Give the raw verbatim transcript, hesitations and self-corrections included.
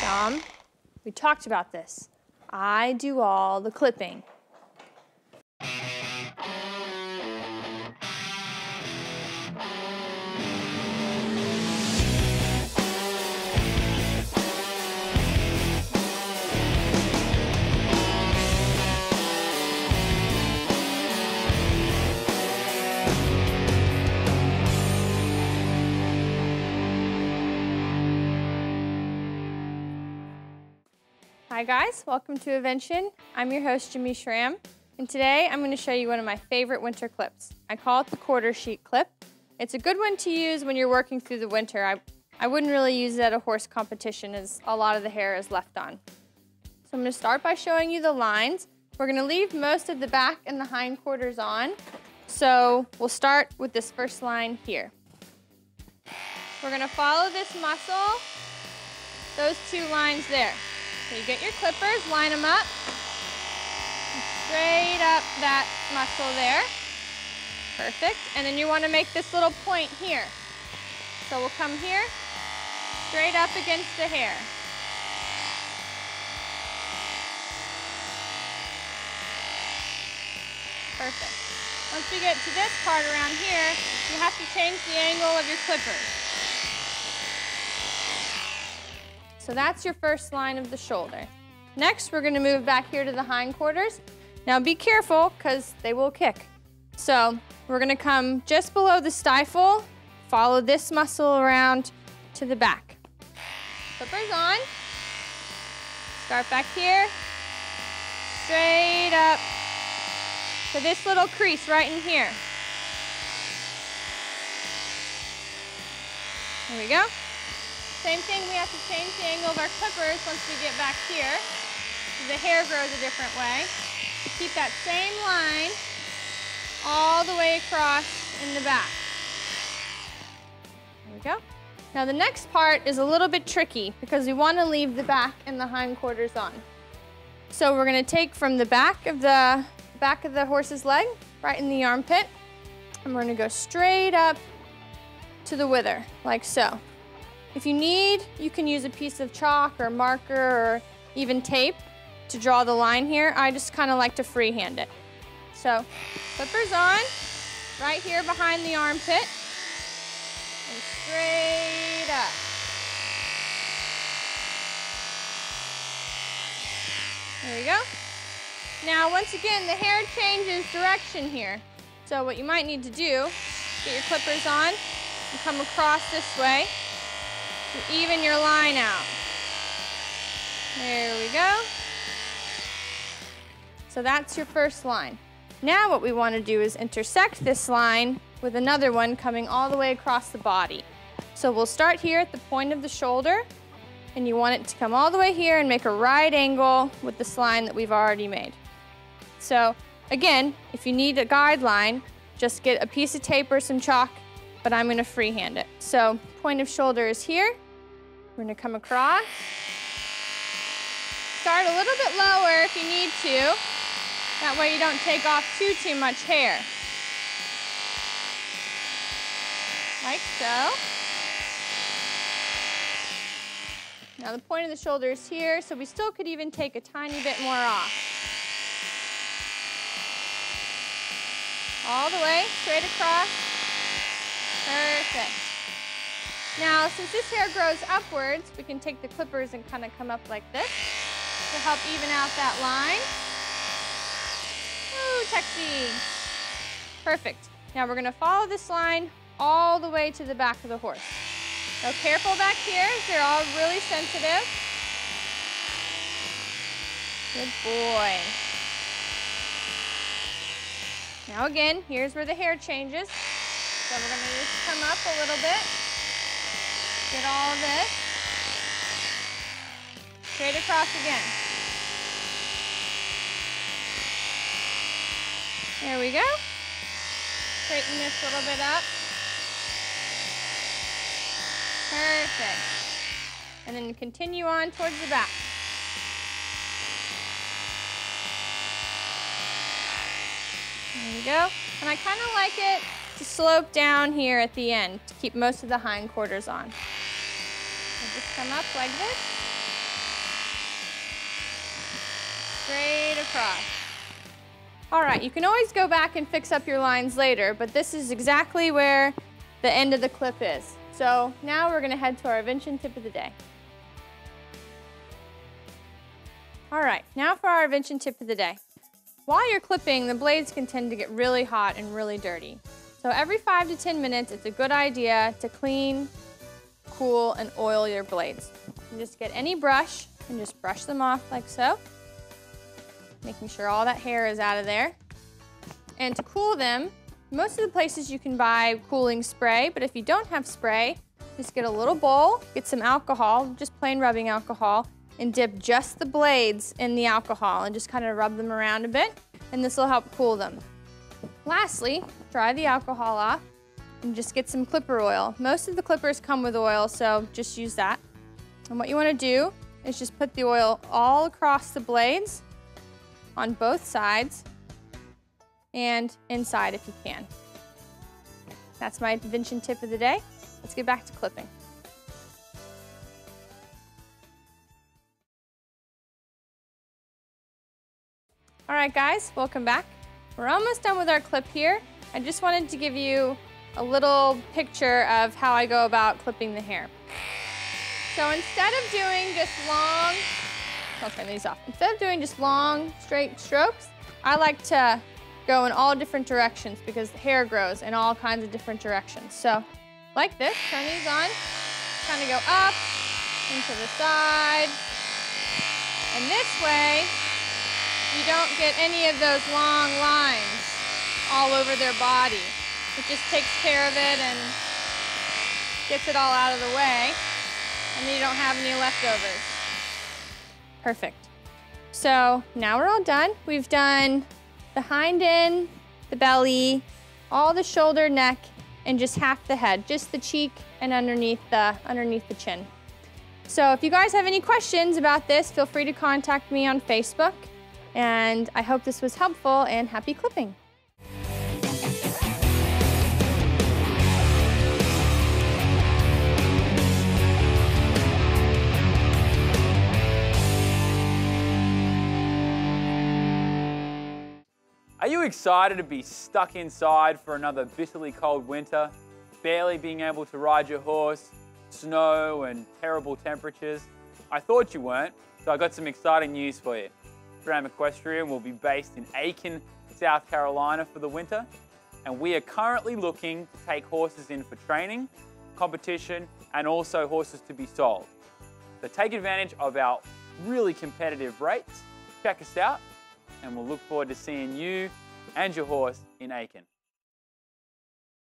Dom, we talked about this. I do all the clipping. Hi guys, welcome to Evention. I'm your host, Jimmy Schramm, and today I'm going to show you one of my favorite winter clips. I call it the quarter sheet clip. It's a good one to use when you're working through the winter. I, I wouldn't really use it at a horse competition as a lot of the hair is left on. So I'm going to start by showing you the lines. We're going to leave most of the back and the hindquarters on, so we'll start with this first line here. We're going to follow this muscle, those two lines there. So you get your clippers, line them up, straight up that muscle there. Perfect. And then you want to make this little point here. So we'll come here, straight up against the hair. Perfect. Once we get to this part around here, you have to change the angle of your clippers. So that's your first line of the shoulder. Next, we're gonna move back here to the hindquarters. Now be careful, because they will kick. So we're gonna come just below the stifle, follow this muscle around to the back. Clippers on. Start back here, straight up to this little crease right in here. There we go. Same thing, we have to change the angle of our clippers once we get back here. The hair grows a different way. Keep that same line all the way across in the back. There we go. Now the next part is a little bit tricky because we want to leave the back and the hindquarters on. So we're going to take from the back of the back of the horse's leg, right in the armpit, and we're going to go straight up to the wither, like so. If you need, you can use a piece of chalk or marker or even tape to draw the line here. I just kind of like to freehand it. So, clippers on, right here behind the armpit, and straight up. There we go. Now, once again, the hair changes direction here. So what you might need to do, get your clippers on and come across this way. To even your line out. There we go. So that's your first line. Now what we want to do is intersect this line with another one coming all the way across the body. So we'll start here at the point of the shoulder, and you want it to come all the way here and make a right angle with this line that we've already made. So again, if you need a guideline, just get a piece of tape or some chalk, but I'm going to freehand it. So point of shoulder is here. We're going to come across. Start a little bit lower if you need to. That way you don't take off too, too much hair. Like so. Now the point of the shoulder is here, so we still could even take a tiny bit more off. All the way, straight across. Perfect. Now, since this hair grows upwards, we can take the clippers and kind of come up like this to help even out that line. Ooh, texy. Perfect. Now we're gonna follow this line all the way to the back of the horse. Now careful back here, they're all really sensitive. Good boy. Now again, here's where the hair changes. So we're going to just come up a little bit, get all of this, straight across again. There we go. Straighten this little bit up. Perfect. And then continue on towards the back. There we go. And I kind of like it to slope down here at the end to keep most of the hindquarters on. So just come up like this, straight across. All right, you can always go back and fix up your lines later, but this is exactly where the end of the clip is. So now we're gonna head to our Evention tip of the day. All right, now for our Evention tip of the day. While you're clipping, the blades can tend to get really hot and really dirty. So every five to ten minutes, it's a good idea to clean, cool, and oil your blades. You just get any brush and just brush them off like so, making sure all that hair is out of there. And to cool them, most of the places you can buy cooling spray, but if you don't have spray, just get a little bowl, get some alcohol, just plain rubbing alcohol, and dip just the blades in the alcohol and just kind of rub them around a bit, and this will help cool them. Lastly, dry the alcohol off and just get some clipper oil. Most of the clippers come with oil, so just use that. And what you want to do is just put the oil all across the blades on both sides and inside if you can. That's my Evention tip of the day. Let's get back to clipping. All right guys, welcome back. We're almost done with our clip here. I just wanted to give you a little picture of how I go about clipping the hair. So instead of doing just long, I'll turn these off. Instead of doing just long, straight strokes, I like to go in all different directions because the hair grows in all kinds of different directions. So like this, turn these on, kind of go up, into the side, and this way, you don't get any of those long lines all over their body. It just takes care of it and gets it all out of the way, and then you don't have any leftovers. Perfect. So now we're all done. We've done the hind end, the belly, all the shoulder, neck, and just half the head, just the cheek and underneath the, underneath the chin. So if you guys have any questions about this, feel free to contact me on Facebook. And I hope this was helpful, and happy clipping. Are you excited to be stuck inside for another bitterly cold winter, barely being able to ride your horse, snow and terrible temperatures? I thought you weren't, so I got some exciting news for you. Schramm Equestrian will be based in Aiken, South Carolina for the winter, and we are currently looking to take horses in for training, competition, and also horses to be sold. So take advantage of our really competitive rates, check us out, and we'll look forward to seeing you and your horse in Aiken.